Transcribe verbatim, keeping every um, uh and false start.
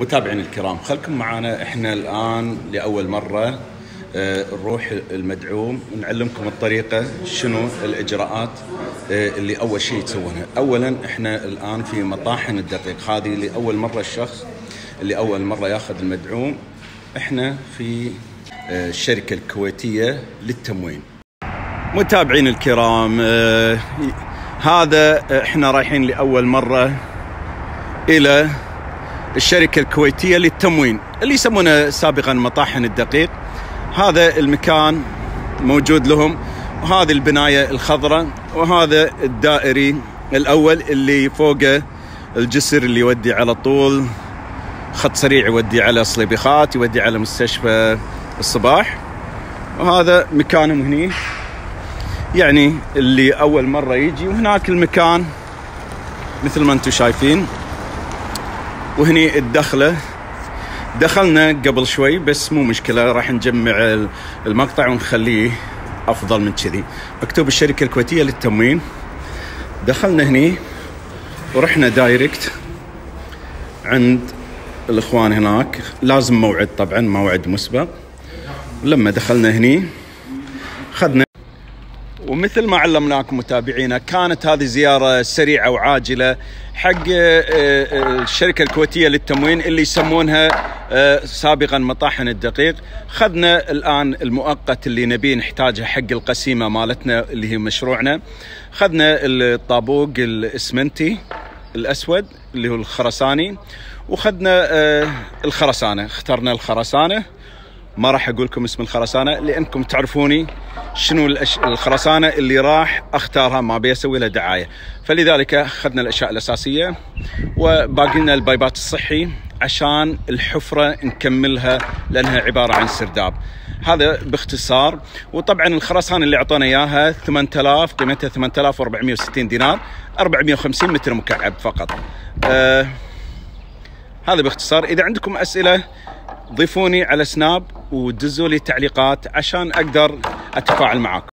متابعين الكرام، خلكم معنا. احنا الان لاول مره نروح المدعوم ونعلمكم الطريقه، شنو الاجراءات اللي اول شيء تسوونها. اولا احنا الان في مطاحن الدقيق، هذه لاول مره الشخص اللي اول مره ياخذ المدعوم. احنا في الشركه الكويتيه للتموين. متابعين الكرام، هذا احنا رايحين لاول مره الى الشركة الكويتية للتموين اللي يسمونه سابقا مطاحن الدقيق. هذا المكان موجود لهم، وهذه البناية الخضراء، وهذا الدائري الأول اللي فوقه الجسر اللي يودي على طول، خط سريع يودي على صليبيخات، يودي على مستشفى الصباح. وهذا مكانهم هني، يعني اللي أول مرة يجي. وهناك المكان مثل ما انتم شايفين، وهني الدخلة. دخلنا قبل شوي بس مو مشكلة، راح نجمع المقطع ونخليه أفضل من كذي. مكتوب الشركة الكويتية للتموين. دخلنا هني ورحنا دايركت عند الإخوان هناك، لازم موعد، طبعا موعد مسبق. لما دخلنا هني خدنا، ومثل ما علمناكم متابعينا، كانت هذه زيارة سريعة وعاجلة حق الشركة الكويتية للتموين اللي يسمونها سابقا مطاحن الدقيق. خذنا الآن المؤقت اللي نبي نحتاجه حق القسيمة مالتنا اللي هي مشروعنا. خذنا الطابوق الاسمنتي الأسود اللي هو الخرساني، وخذنا الخرسانة، اخترنا الخرسانة. ما راح اقول لكم اسم الخرسانه لانكم تعرفوني شنو الأش... الخرسانه اللي راح اختارها، ما بيسوي لها دعايه. فلذلك اخذنا الاشياء الاساسيه، وباقي لنا البايبات الصحي عشان الحفره نكملها لانها عباره عن سرداب. هذا باختصار. وطبعا الخرسانه اللي اعطونا اياها ثمانية آلاف، قيمتها ثمانية آلاف وأربعمئة وستين دينار، أربعمئة وخمسين متر مكعب فقط. آه... هذا باختصار. اذا عندكم اسئله ضيفوني على سناب ودزوا لي تعليقات عشان اقدر اتفاعل معاكم.